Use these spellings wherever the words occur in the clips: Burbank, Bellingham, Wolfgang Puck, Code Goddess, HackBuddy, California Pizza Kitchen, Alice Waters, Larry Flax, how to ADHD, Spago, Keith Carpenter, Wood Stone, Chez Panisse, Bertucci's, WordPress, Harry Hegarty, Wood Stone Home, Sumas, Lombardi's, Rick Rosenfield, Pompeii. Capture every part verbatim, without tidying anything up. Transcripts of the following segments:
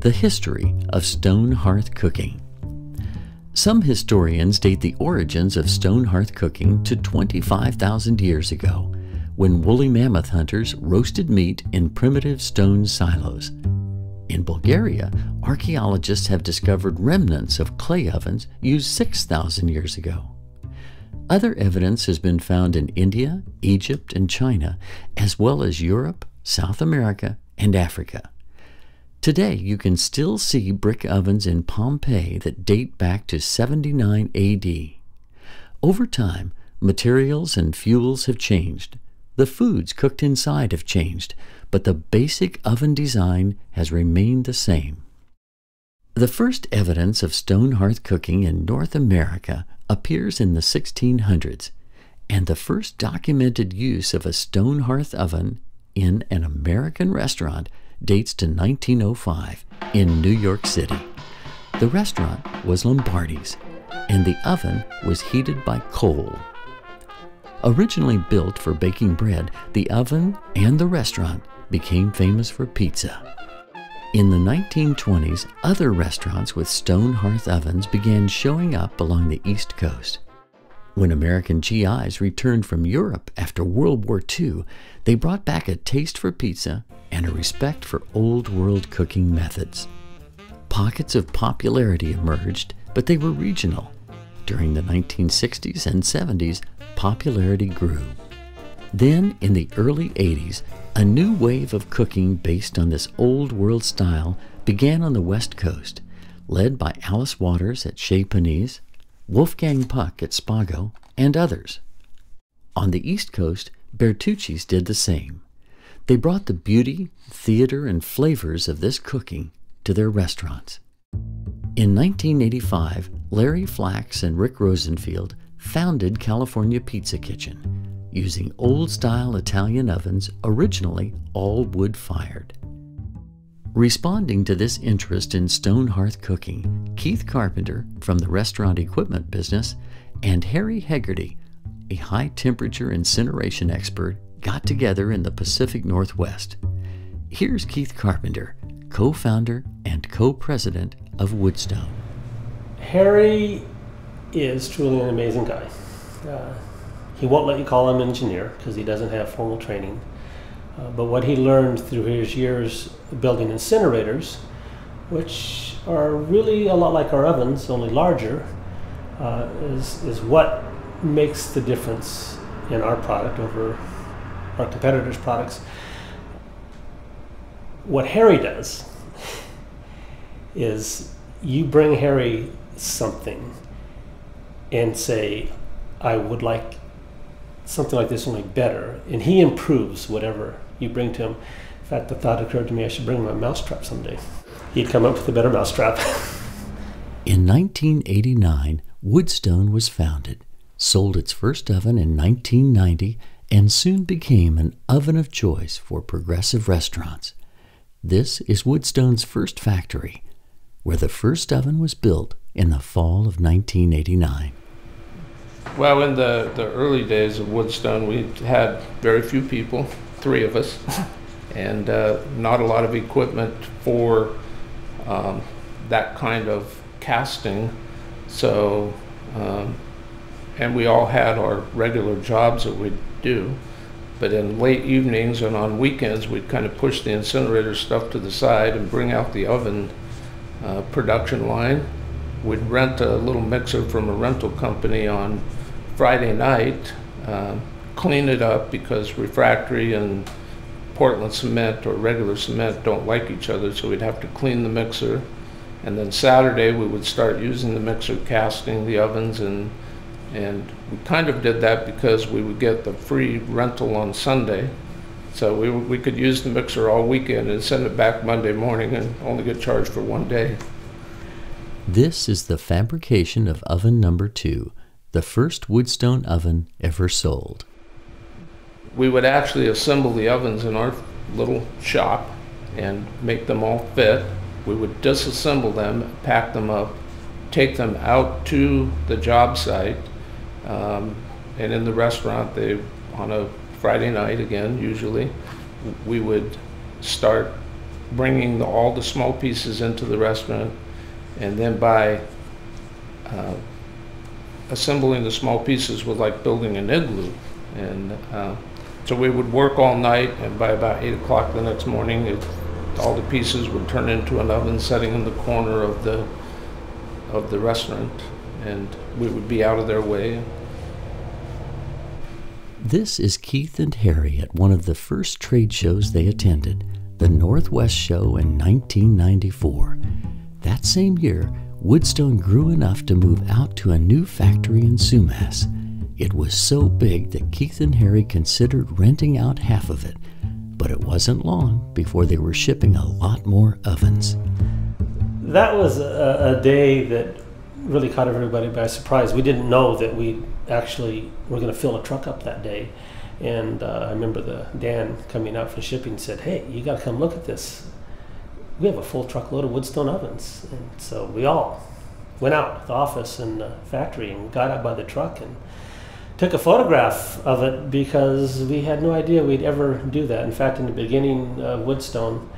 the history of stone hearth cooking. Some historians date the origins of stone hearth cooking to twenty-five thousand years ago, when woolly mammoth hunters roasted meat in primitive stone silos. In Bulgaria, archaeologists have discovered remnants of clay ovens used six thousand years ago. Other evidence has been found in India, Egypt, and China, as well as Europe, South America, and Africa. Today, you can still see brick ovens in Pompeii that date back to seventy-nine A D. Over time, materials and fuels have changed. The foods cooked inside have changed, but the basic oven design has remained the same. The first evidence of stone hearth cooking in North America appears in the sixteen hundreds, and the first documented use of a stone hearth oven in an American restaurant dates to nineteen oh five in New York City. The restaurant was Lombardi's, and the oven was heated by coal. Originally built for baking bread, the oven and the restaurant became famous for pizza. In the nineteen twenties, other restaurants with stone hearth ovens began showing up along the East Coast. When American G Is returned from Europe after World War Two, they brought back a taste for pizza and a respect for old world cooking methods. Pockets of popularity emerged, but they were regional. During the nineteen sixties and seventies, popularity grew. Then, in the early eighties, a new wave of cooking based on this old world style began on the West Coast, led by Alice Waters at Chez Panisse, Wolfgang Puck at Spago, and others. On the East Coast, Bertucci's did the same. They brought the beauty, theater, and flavors of this cooking to their restaurants. In nineteen eighty-five, Larry Flax and Rick Rosenfield founded California Pizza Kitchen, using old-style Italian ovens originally all wood-fired. Responding to this interest in stone hearth cooking, Keith Carpenter from the restaurant equipment business and Harry Hegarty, a high-temperature incineration expert, got together in the Pacific Northwest. Here's Keith Carpenter, co-founder and co-president of Wood Stone. Harry is truly an amazing guy. Uh, he won't let you call him engineer because he doesn't have formal training. Uh, but what he learned through his years building incinerators, which are really a lot like our ovens, only larger, uh, is, is what makes the difference in our product over our competitors' products. What Harry does is you bring Harry something and say, I would like something like this only better, and he improves whatever you bring to him. In fact, the thought occurred to me, I should bring him a mousetrap someday. He'd come up with a better mousetrap. In nineteen eighty-nine, Wood Stone was founded, sold its first oven in nineteen ninety, and soon became an oven of choice for progressive restaurants. This is Wood Stone's first factory, where the first oven was built in the fall of nineteen eighty-nine. Well, in the, the early days of Wood Stone, we had very few people, three of us, and uh, not a lot of equipment for um, that kind of casting. So, um, and we all had our regular jobs that we'd do, but in late evenings and on weekends, we'd kind of push the incinerator stuff to the side and bring out the oven uh, production line. We'd rent a little mixer from a rental company on Friday night, uh, clean it up because refractory and Portland cement or regular cement don't like each other, so we'd have to clean the mixer. And then Saturday we would start using the mixer, casting the ovens, and, and we kind of did that because we would get the free rental on Sunday. So we, we could use the mixer all weekend and send it back Monday morning and only get charged for one day. This is the fabrication of oven number two, the first Wood Stone oven ever sold. We would actually assemble the ovens in our little shop and make them all fit. We would disassemble them, pack them up, take them out to the job site, um, and in the restaurant, they, on a Friday night again, usually, we would start bringing the, all the small pieces into the restaurant, and then by uh, assembling the small pieces was like building an igloo. And uh, so we would work all night, and by about eight o'clock the next morning, it, all the pieces would turn into an oven setting in the corner of the of the restaurant, and we would be out of their way. This is Keith and Harry at one of the first trade shows they attended, the Northwest Show in nineteen ninety-four. That same year, Woodstone grew enough to move out to a new factory in Sumas. It was so big that Keith and Harry considered renting out half of it, but it wasn't long before they were shipping a lot more ovens. That was a, a day that really caught everybody by surprise. We didn't know that we actually were going to fill a truck up that day. And uh, I remember the Dan coming out from shipping said, "Hey, you got to come look at this. We have a full truckload of Woodstone ovens." And so we all went out to the office and the factory and got out by the truck and took a photograph of it, because we had no idea we'd ever do that. In fact, in the beginning of Woodstone,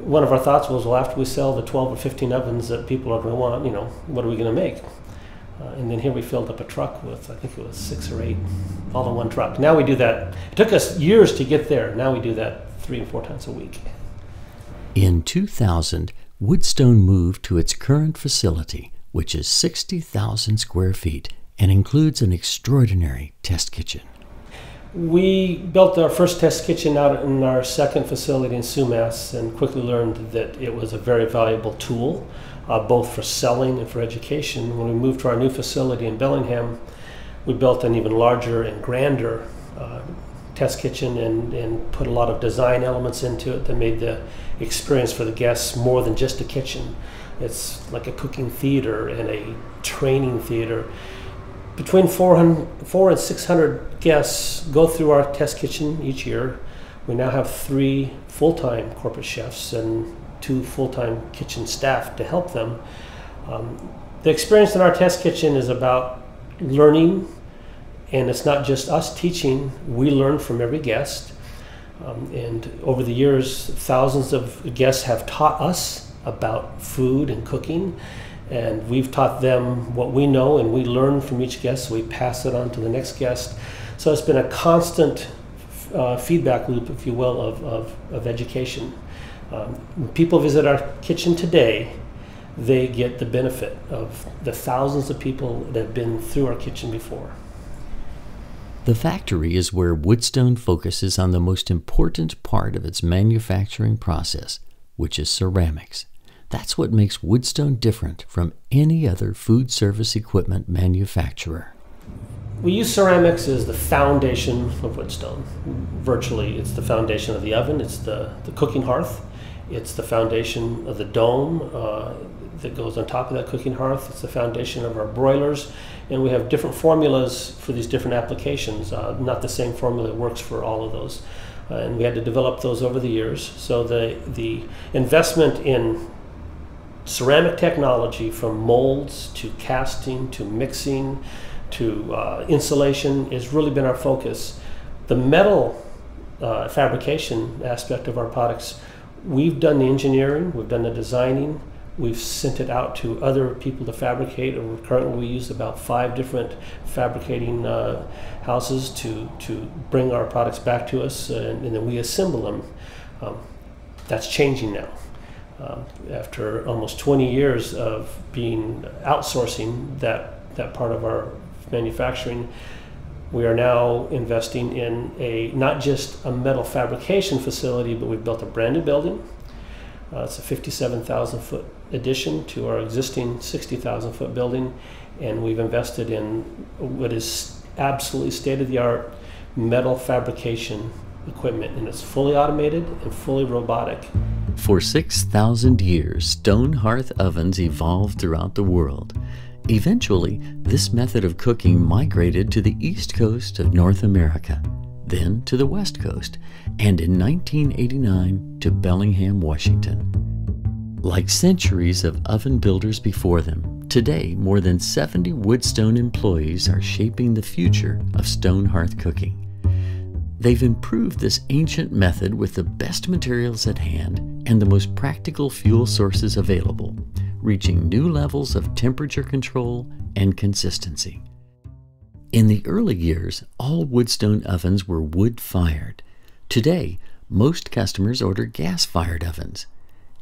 one of our thoughts was, well, after we sell the twelve or fifteen ovens that people are going to want, you know, what are we going to make? Uh, and then here we filled up a truck with, I think it was six or eight, all in one truck. Now we do that. It took us years to get there. Now we do that three and four times a week. In two thousand, Woodstone moved to its current facility, which is sixty thousand square feet and includes an extraordinary test kitchen. We built our first test kitchen out in our second facility in Sumas and quickly learned that it was a very valuable tool, uh, both for selling and for education. When we moved to our new facility in Bellingham, we built an even larger and grander uh, test kitchen and, and put a lot of design elements into it that made the experience for the guests more than just a kitchen. It's like a cooking theater and a training theater. Between four hundred, four hundred and six hundred guests go through our test kitchen each year. We now have three full-time corporate chefs and two full-time kitchen staff to help them. Um, the experience in our test kitchen is about learning, and it's not just us teaching. We learn from every guest. Um, and over the years, thousands of guests have taught us about food and cooking. And we've taught them what we know, and we learn from each guest, so we pass it on to the next guest. So it's been a constant uh, feedback loop, if you will, of, of, of education. Um, when people visit our kitchen today, they get the benefit of the thousands of people that have been through our kitchen before. The factory is where Woodstone focuses on the most important part of its manufacturing process, which is ceramics. That's what makes Woodstone different from any other food service equipment manufacturer. We use ceramics as the foundation of Woodstone. Virtually, it's the foundation of the oven, it's the, the cooking hearth, it's the foundation of the dome uh, that goes on top of that cooking hearth, it's the foundation of our broilers, and we have different formulas for these different applications. Uh, not the same formula works for all of those. Uh, and we had to develop those over the years. So the, the investment in ceramic technology, from molds to casting to mixing to uh, insulation, has really been our focus. The metal uh, fabrication aspect of our products, we've done the engineering, we've done the designing, we've sent it out to other people to fabricate, and currently we use about five different fabricating uh, houses to, to bring our products back to us, and, and then we assemble them. Um, that's changing now. Uh, after almost twenty years of being outsourcing that, that part of our manufacturing, we are now investing in a not just a metal fabrication facility, but we've built a brand new building. Uh, it's a fifty-seven thousand foot addition to our existing sixty thousand foot building, and we've invested in what is absolutely state-of-the-art metal fabrication equipment, and it's fully automated and fully robotic. For six thousand years, stone hearth ovens evolved throughout the world. Eventually, this method of cooking migrated to the east coast of North America, then to the west coast, and in nineteen eighty-nine to Bellingham, Washington. Like centuries of oven builders before them, today more than seventy Woodstone employees are shaping the future of stone hearth cooking. They've improved this ancient method with the best materials at hand and the most practical fuel sources available, reaching new levels of temperature control and consistency. In the early years, all Woodstone ovens were wood-fired. Today, most customers order gas-fired ovens.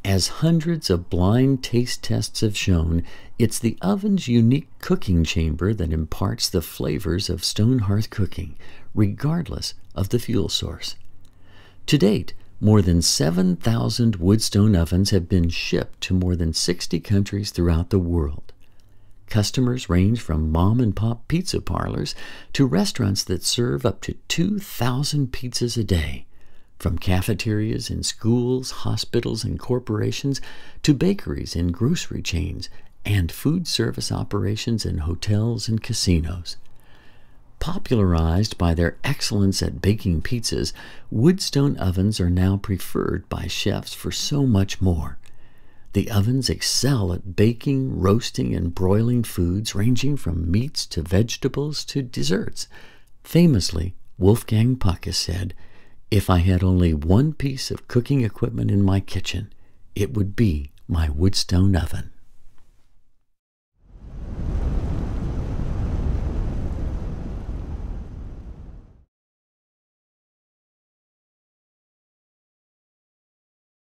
As hundreds of blind taste tests have shown, it's the oven's unique cooking chamber that imparts the flavors of stone hearth cooking, regardless of the fuel source. To date, more than seven thousand Woodstone ovens have been shipped to more than sixty countries throughout the world. Customers range from mom-and-pop pizza parlors to restaurants that serve up to two thousand pizzas a day, from cafeterias in schools, hospitals, and corporations to bakeries in grocery chains and food service operations in hotels and casinos. Popularized by their excellence at baking pizzas, Woodstone ovens are now preferred by chefs for so much more. The ovens excel at baking, roasting, and broiling foods ranging from meats to vegetables to desserts. Famously, Wolfgang Puck has said, "If I had only one piece of cooking equipment in my kitchen, it would be my Woodstone oven."